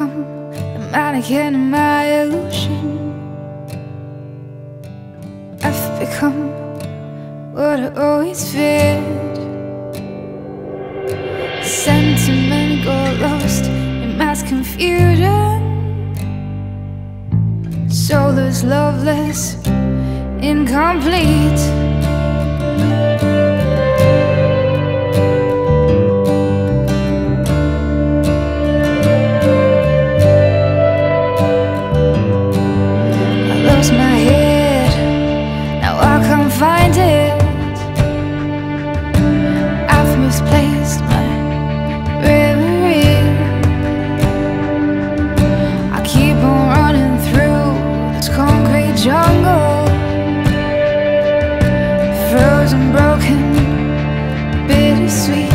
welcome, the mannequin in my illusion. I've become what I always feared. Sentiment got lost in mass confusion. Soul is loveless, incomplete. Find it. I've misplaced my bravery. I keep on running through this concrete jungle, frozen, broken, bittersweet.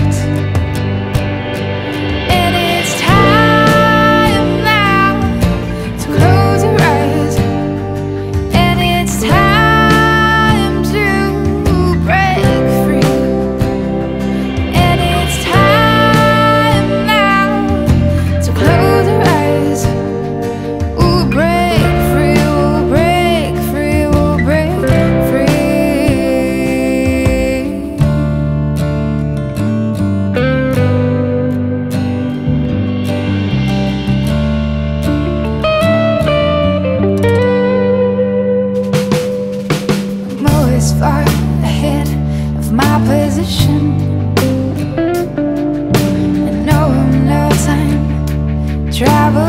And it's time now to close your eyes. And it's time far ahead of my position, and no time travel.